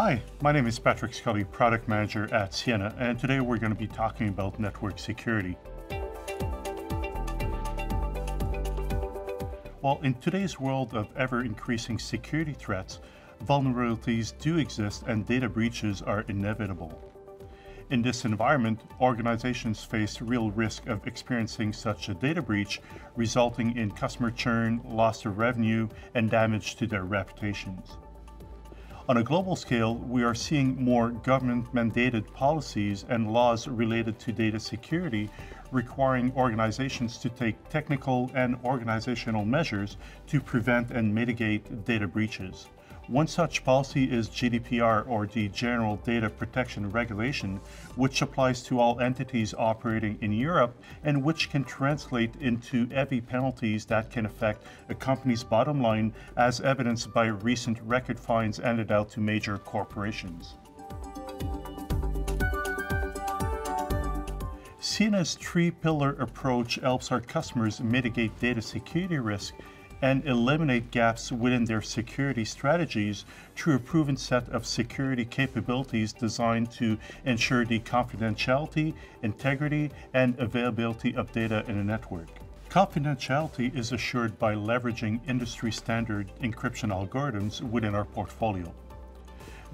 Hi, my name is Patrick Scully, Product Manager at Ciena, and today we're going to be talking about network security. Well, in today's world of ever-increasing security threats, vulnerabilities do exist and data breaches are inevitable. In this environment, organizations face real risk of experiencing such a data breach, resulting in customer churn, loss of revenue, and damage to their reputations. On a global scale, we are seeing more government-mandated policies and laws related to data security, requiring organizations to take technical and organizational measures to prevent and mitigate data breaches. One such policy is GDPR, or the General Data Protection Regulation, which applies to all entities operating in Europe and which can translate into heavy penalties that can affect a company's bottom line, as evidenced by recent record fines handed out to major corporations. Ciena's three-pillar approach helps our customers mitigate data security risk and eliminate gaps within their security strategies through a proven set of security capabilities designed to ensure the confidentiality, integrity, and availability of data in a network. Confidentiality is assured by leveraging industry-standard encryption algorithms within our portfolio.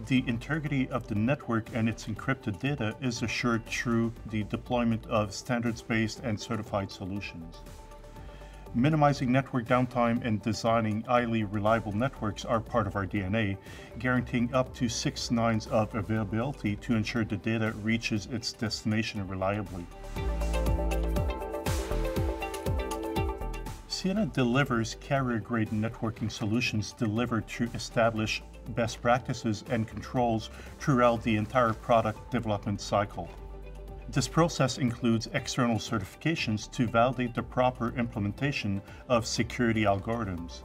The integrity of the network and its encrypted data is assured through the deployment of standards-based and certified solutions. Minimizing network downtime and designing highly reliable networks are part of our DNA, guaranteeing up to 6/9 of availability to ensure the data reaches its destination reliably. Ciena delivers carrier-grade networking solutions delivered through established best practices and controls throughout the entire product development cycle. This process includes external certifications to validate the proper implementation of security algorithms.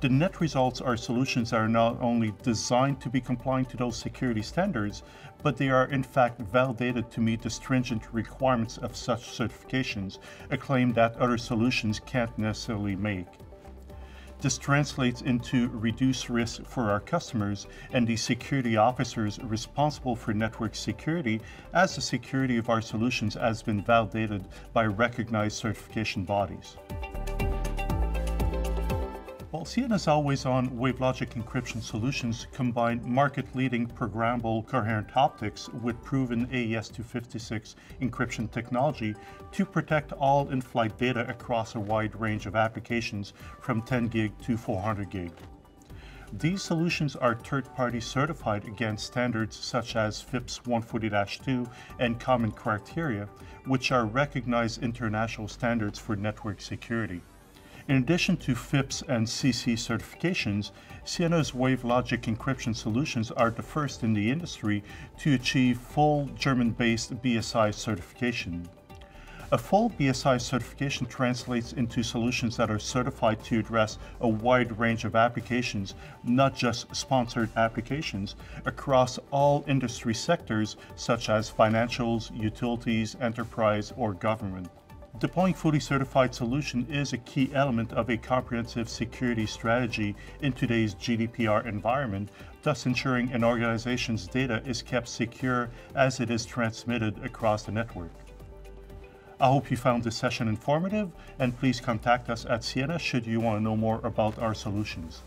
The net results are solutions that are not only designed to be compliant to those security standards, but they are in fact validated to meet the stringent requirements of such certifications, a claim that other solutions can't necessarily make. This translates into reduced risk for our customers and the security officers responsible for network security, as the security of our solutions has been validated by recognized certification bodies. While Ciena's always-on WaveLogic encryption solutions combine market-leading programmable coherent optics with proven AES-256 encryption technology to protect all in-flight data across a wide range of applications from 10 gig to 400 gig. These solutions are third-party certified against standards such as FIPS 140-2 and Common Criteria, which are recognized international standards for network security. In addition to FIPS and CC certifications, Ciena's WaveLogic encryption solutions are the first in the industry to achieve full German-based BSI certification. A full BSI certification translates into solutions that are certified to address a wide range of applications, not just sponsored applications, across all industry sectors such as financials, utilities, enterprise, or government. Deploying fully certified solution is a key element of a comprehensive security strategy in today's GDPR environment, thus ensuring an organization's data is kept secure as it is transmitted across the network. I hope you found this session informative, and please contact us at Ciena should you want to know more about our solutions.